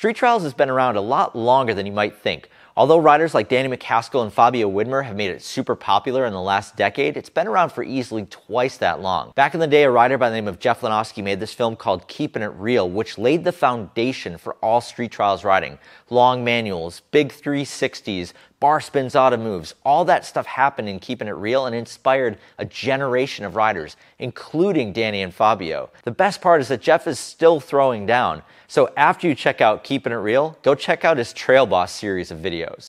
Street Trials has been around a lot longer than you might think. Although riders like Danny MacAskill and Fabio Wibmer have made it super popular in the last decade, it's been around for easily twice that long. Back in the day, a rider by the name of Jeff Lenosky made this film called Keepin' It Real, which laid the foundation for all street trials riding. Long manuals, big 360s, bar spins, auto moves, all that stuff happened in Keepin' It Real and inspired a generation of riders, including Danny and Fabio. The best part is that Jeff is still throwing down. So after you check out Keepin' It Real, go check out his Trail Boss series of videos.